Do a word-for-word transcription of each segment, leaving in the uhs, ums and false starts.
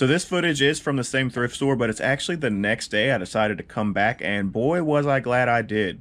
So this footage is from the same thrift store, but it's actually the next day I decided to come back, and boy was I glad I did.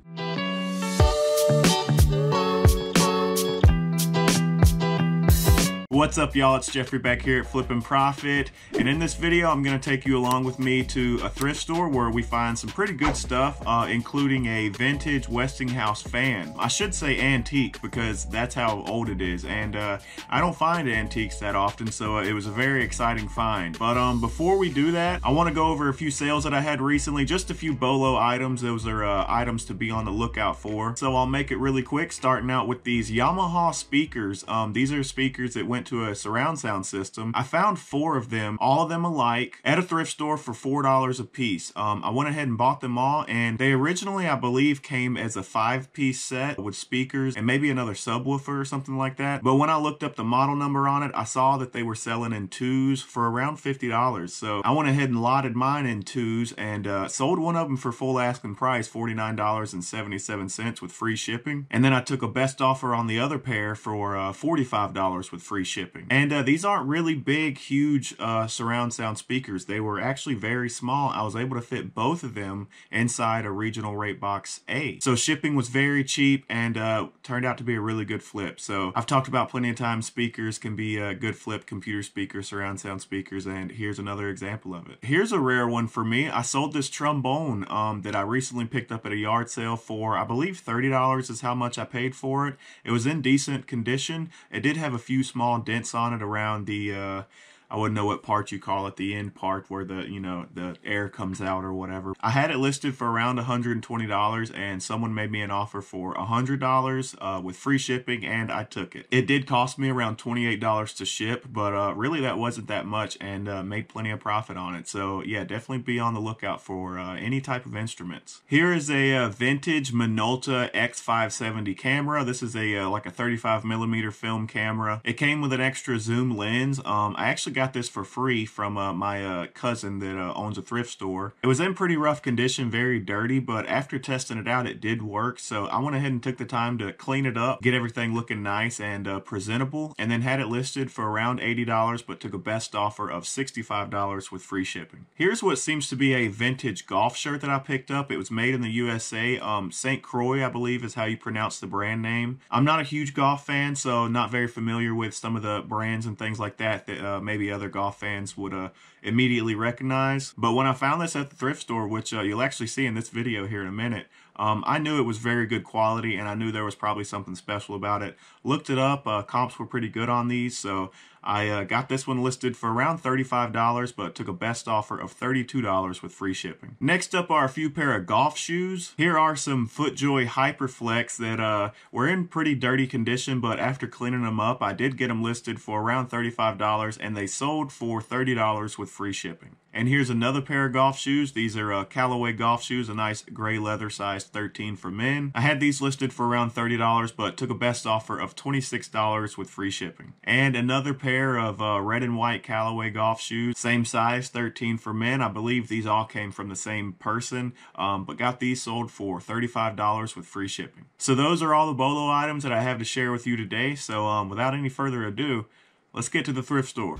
What's up, y'all? It's Jeffrey back here at Flippin' Profit, and in this video I'm going to take you along with me to a thrift store where we find some pretty good stuff, uh, including a vintage Westinghouse fan. I should say antique because that's how old it is, and uh, I don't find antiques that often, so it was a very exciting find. But um, before we do that, I want to go over a few sales that I had recently, just a few B O L O items. Those are uh, items to be on the lookout for, so I'll make it really quick, starting out with these Yamaha speakers. Um, these are speakers that went to to a surround sound system. I found four of them, all of them alike, at a thrift store for four dollars a piece. Um, I went ahead and bought them all, and they originally, I believe, came as a five-piece set with speakers and maybe another subwoofer or something like that. But when I looked up the model number on it, I saw that they were selling in twos for around fifty dollars. So I went ahead and lotted mine in twos and uh, sold one of them for full asking price, forty-nine dollars and seventy-seven cents with free shipping. And then I took a best offer on the other pair for uh, forty-five dollars with free shipping. Shipping. And uh, these aren't really big, huge uh, surround sound speakers. They were actually very small. I was able to fit both of them inside a regional rate box A. So shipping was very cheap, and uh, turned out to be a really good flip. So I've talked about plenty of times speakers can be a good flip, computer speakers, surround sound speakers, and here's another example of it. Here's a rare one for me. I sold this trombone um, that I recently picked up at a yard sale for, I believe, thirty dollars is how much I paid for it. It was in decent condition. It did have a few small dents on it around the uh I wouldn't know what part you call it, the end part where the, you know, the air comes out or whatever. I had it listed for around one hundred twenty dollars, and someone made me an offer for one hundred dollars uh, with free shipping, and I took it. It did cost me around twenty-eight dollars to ship, but uh, really that wasn't that much, and uh, made plenty of profit on it. So yeah, definitely be on the lookout for uh, any type of instruments. Here is a uh, vintage Minolta X five seventy camera. This is a uh, like a thirty-five millimeter film camera. It came with an extra zoom lens. Um, I actually got got this for free from uh, my uh, cousin that uh, owns a thrift store. It was in pretty rough condition, very dirty, but after testing it out, it did work. So I went ahead and took the time to clean it up, get everything looking nice and uh, presentable, and then had it listed for around eighty dollars, but took a best offer of sixty-five dollars with free shipping. Here's what seems to be a vintage golf shirt that I picked up. It was made in the U S A. Um, Saint Croix, I believe, is how you pronounce the brand name. I'm not a huge golf fan, so not very familiar with some of the brands and things like that that uh, maybe other golf fans would uh, immediately recognize. But when I found this at the thrift store, which uh, you'll actually see in this video here in a minute, Um, I knew it was very good quality, and I knew there was probably something special about it. Looked it up, uh, comps were pretty good on these, so I uh, got this one listed for around thirty-five dollars, but took a best offer of thirty-two dollars with free shipping. Next up are a few pair of golf shoes. Here are some FootJoy HyperFlex that uh, were in pretty dirty condition, but after cleaning them up, I did get them listed for around thirty-five dollars, and they sold for thirty dollars with free shipping. And here's another pair of golf shoes. These are uh, Callaway golf shoes, a nice gray leather size thirteen for men. I had these listed for around thirty dollars, but took a best offer of twenty-six dollars with free shipping. And another pair of uh, red and white Callaway golf shoes, same size, thirteen for men. I believe these all came from the same person, um, but got these sold for thirty-five dollars with free shipping. So those are all the B O L O items that I have to share with you today. So um, without any further ado, let's get to the thrift store.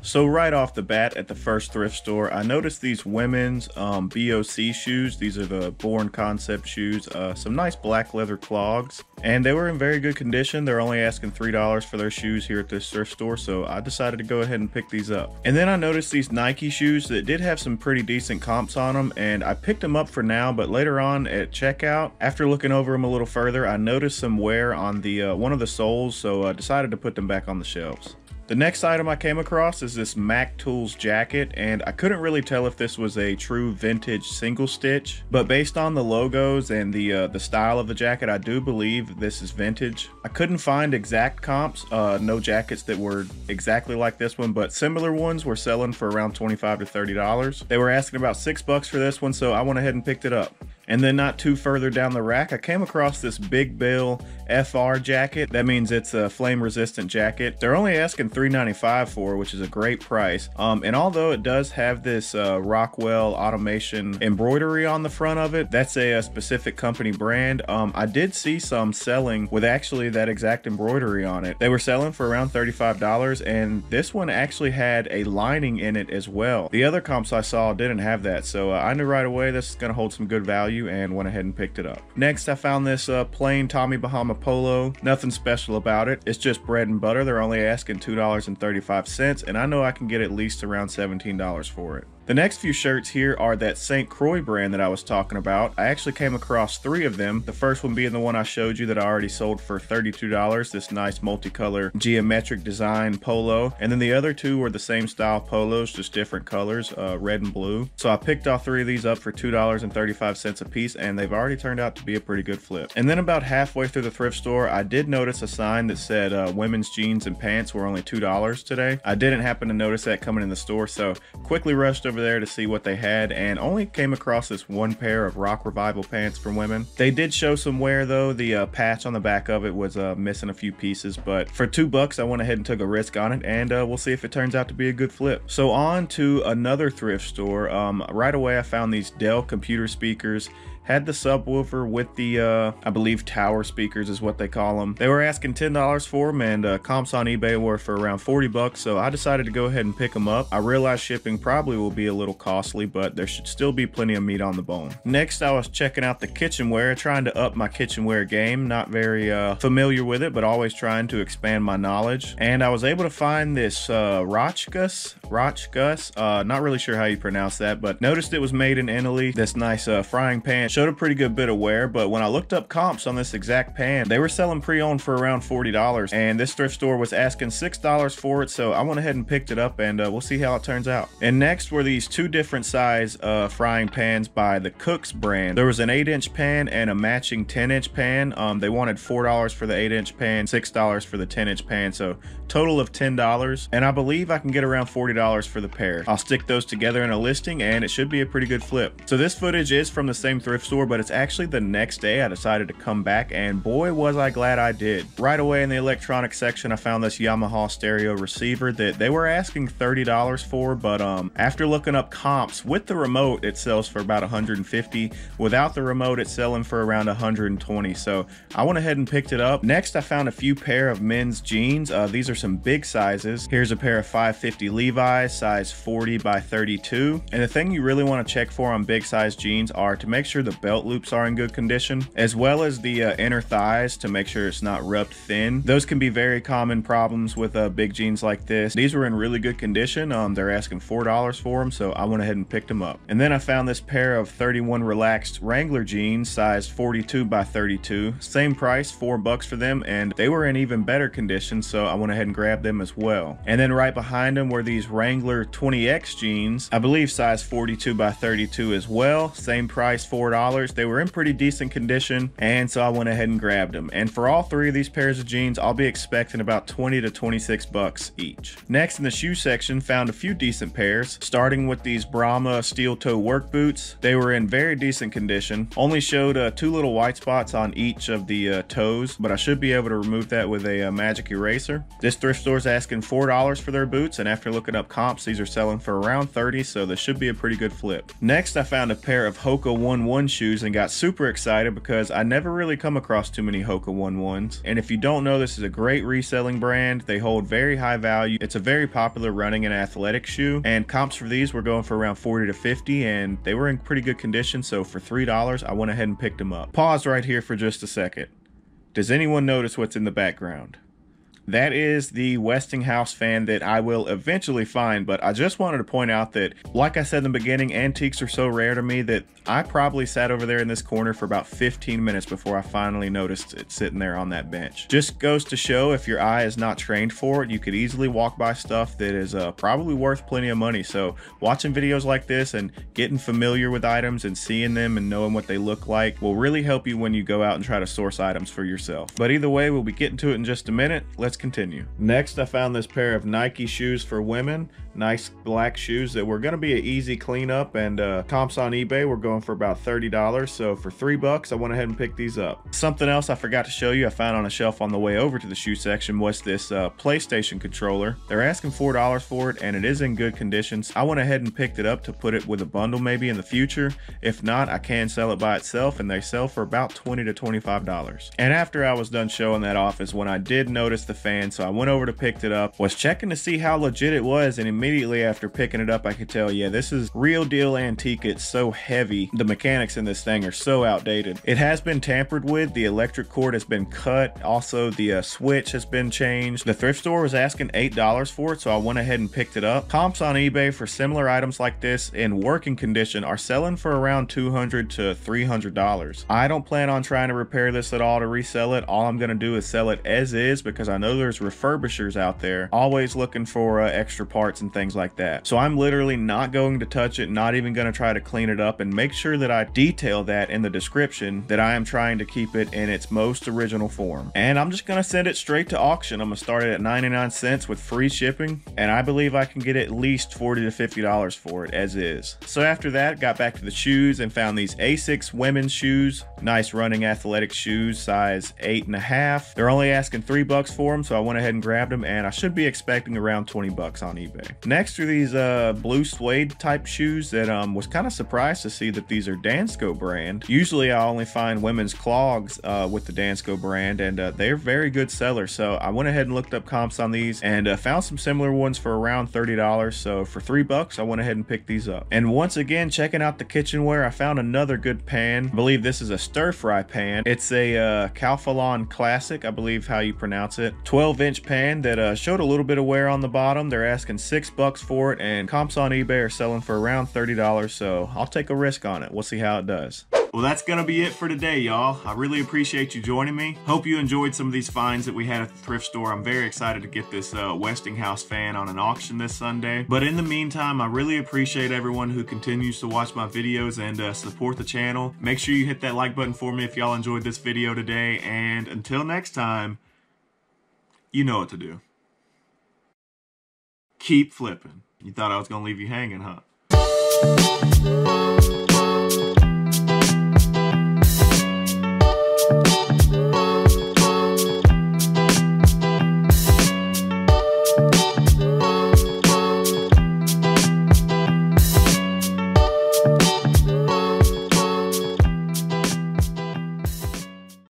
So right off the bat at the first thrift store, I noticed these women's um, B O C shoes. These are the Born Concept shoes, uh, some nice black leather clogs, and they were in very good condition. They're only asking three dollars for their shoes here at this thrift store, so I decided to go ahead and pick these up. And then I noticed these Nike shoes that did have some pretty decent comps on them, and I picked them up for now, but later on at checkout, after looking over them a little further, I noticed some wear on the uh, one of the soles, so I decided to put them back on the shelves. The next item I came across is this Mac Tools jacket, and I couldn't really tell if this was a true vintage single stitch, but based on the logos and the uh, the style of the jacket, I do believe this is vintage. I couldn't find exact comps, uh, no jackets that were exactly like this one, but similar ones were selling for around twenty-five to thirty dollars. They were asking about six bucks for this one, so I went ahead and picked it up. And then not too further down the rack, I came across this Big Bill F R jacket. That means it's a flame resistant jacket. They're only asking three ninety-five for, which is a great price. Um, and although it does have this uh, Rockwell Automation embroidery on the front of it, that's a, a specific company brand. Um, I did see some selling with actually that exact embroidery on it. They were selling for around thirty-five dollars, and this one actually had a lining in it as well. The other comps I saw didn't have that, so uh, I knew right away this is gonna hold some good value, and went ahead and picked it up. Next, I found this uh, plain Tommy Bahama polo. Nothing special about it. It's just bread and butter. They're only asking two dollars and thirty-five cents, and I know I can get at least around seventeen dollars for it. The next few shirts here are that Saint Croix brand that I was talking about. I actually came across three of them. The first one being the one I showed you that I already sold for thirty-two dollars, this nice multicolor geometric design polo. And then the other two were the same style polos, just different colors, uh, red and blue. So I picked all three of these up for two dollars and thirty-five cents a piece, and they've already turned out to be a pretty good flip. And then about halfway through the thrift store, I did notice a sign that said uh, women's jeans and pants were only two dollars today. I didn't happen to notice that coming in the store, so quickly rushed over there to see what they had, and only came across this one pair of Rock Revival pants for women. They did show some wear though. The uh, patch on the back of it was uh, missing a few pieces, but for two bucks I went ahead and took a risk on it, and uh, we'll see if it turns out to be a good flip. So on to another thrift store. Um, right away I found these Dell computer speakers. Had the subwoofer with the, uh, I believe tower speakers is what they call them. They were asking ten dollars for them, and uh, comps on eBay were for around forty bucks, so I decided to go ahead and pick them up. I realized shipping probably will be a little costly, but there should still be plenty of meat on the bone. Next, I was checking out the kitchenware, trying to up my kitchenware game. Not very uh, familiar with it, but always trying to expand my knowledge. And I was able to find this uh, rochgus, rochgus, uh, not really sure how you pronounce that, but noticed it was made in Italy. This nice uh, frying pan. Showed a pretty good bit of wear, but when I looked up comps on this exact pan, they were selling pre-owned for around forty dollars, and this thrift store was asking six dollars for it, so I went ahead and picked it up, and uh, we'll see how it turns out. And next were these two different size uh, frying pans by the Cooks brand. There was an eight inch pan and a matching ten inch pan. Um, they wanted four dollars for the eight inch pan, six dollars for the ten inch pan, so total of ten dollars, and I believe I can get around forty dollars for the pair. I'll stick those together in a listing, and it should be a pretty good flip. So this footage is from the same thrift store store, but it's actually the next day I decided to come back, and boy was I glad I did. Right away in the electronics section I found this Yamaha stereo receiver that they were asking thirty dollars for, but um, after looking up comps with the remote, it sells for about one hundred fifty dollars. Without the remote, it's selling for around one hundred twenty dollars, so I went ahead and picked it up. Next I found a few pair of men's jeans. Uh, these are some big sizes. Here's a pair of five fifty Levi's, size forty by thirty-two, and the thing you really want to check for on big size jeans are to make sure the belt loops are in good condition, as well as the uh, inner thighs, to make sure it's not rubbed thin. Those can be very common problems with uh, big jeans like this. These were in really good condition. Um, they're asking four dollars for them, so I went ahead and picked them up. And then I found this pair of thirty-one relaxed Wrangler jeans, size forty-two by thirty-two. Same price, four bucks for them, and they were in even better condition, so I went ahead and grabbed them as well. And then right behind them were these Wrangler twenty X jeans, I believe size forty-two by thirty-two as well. Same price, four dollars. They were in pretty decent condition, and so I went ahead and grabbed them. And for all three of these pairs of jeans, I'll be expecting about twenty to twenty-six bucks each. Next, in the shoe section, found a few decent pairs, starting with these Brahma steel toe work boots. They were in very decent condition, only showed uh, two little white spots on each of the uh, toes, but I should be able to remove that with a uh, magic eraser. This thrift store is asking four dollars for their boots, and after looking up comps, these are selling for around thirty dollars, so this should be a pretty good flip. Next, I found a pair of Hoka One One shoes and got super excited because I never really come across too many Hoka One Ones. And if you don't know, this is a great reselling brand. They hold very high value. It's a very popular running and athletic shoe, and comps for these were going for around forty to fifty, and they were in pretty good condition, so for three dollars I went ahead and picked them up. Pause right here for just a second. Does anyone notice what's in the background? That is the Westinghouse fan that I will eventually find, but I just wanted to point out that, like I said in the beginning, antiques are so rare to me that I probably sat over there in this corner for about fifteen minutes before I finally noticed it sitting there on that bench. Just goes to show, if your eye is not trained for it, you could easily walk by stuff that is uh, probably worth plenty of money. So watching videos like this and getting familiar with items and seeing them and knowing what they look like will really help you when you go out and try to source items for yourself. But either way, we'll be getting to it in just a minute. Let's continue. Next, I found this pair of Nike shoes for women. nice black shoes that were going to be an easy cleanup, and uh, comps on eBay were going for about thirty dollars. So for three bucks, I went ahead and picked these up. Something else I forgot to show you, I found on a shelf on the way over to the shoe section, was this uh, PlayStation controller. They're asking four dollars for it, and it is in good condition. I went ahead and picked it up to put it with a bundle maybe in the future. If not, I can sell it by itself, and they sell for about twenty to twenty-five dollars. And after I was done showing that off is when I did notice the fan, so I went over to picked it up, was checking to see how legit it was, and immediately after picking it up, I could tell, yeah, this is real deal antique. It's so heavy. The mechanics in this thing are so outdated. It has been tampered with. The electric cord has been cut. Also, the uh, switch has been changed. The thrift store was asking eight dollars for it, so I went ahead and picked it up. Comps on eBay for similar items like this in working condition are selling for around two hundred to three hundred dollars. I don't plan on trying to repair this at all to resell it. All I'm going to do is sell it as is, because I know there's refurbishers out there always looking for uh, extra parts and things like that. So I'm literally not going to touch it, not even going to try to clean it up, and make sure that I detail that in the description that I am trying to keep it in its most original form. And I'm just going to send it straight to auction. I'm going to start it at ninety-nine cents with free shipping, and I believe I can get at least forty to fifty dollars for it as is. So after that, got back to the shoes and found these Asics women's shoes, nice running athletic shoes, size eight and a half. They're only asking three bucks for them, so I went ahead and grabbed them, and I should be expecting around twenty bucks on eBay. Next are these uh, blue suede type shoes that um, was kind of surprised to see that these are Dansko brand. Usually I only find women's clogs uh, with the Dansko brand, and uh, they're very good sellers. So I went ahead and looked up comps on these, and uh, found some similar ones for around thirty dollars. So for three bucks, I went ahead and picked these up. And once again, checking out the kitchenware, I found another good pan. I believe this is a stir fry pan. It's a uh, Calphalon Classic, I believe how you pronounce it. twelve inch pan that uh, showed a little bit of wear on the bottom. They're asking six bucks for it, and comps on eBay are selling for around thirty dollars. So I'll take a risk on it. We'll see how it does. Well, that's gonna be it for today, y'all. I really appreciate you joining me. Hope you enjoyed some of these finds that we had at the thrift store. I'm very excited to get this uh, Westinghouse fan on an auction this Sunday. But in the meantime, I really appreciate everyone who continues to watch my videos and uh, support the channel. Make sure you hit that like button for me if y'all enjoyed this video today. And until next time, you know what to do. Keep flipping. You thought I was gonna leave you hanging, huh?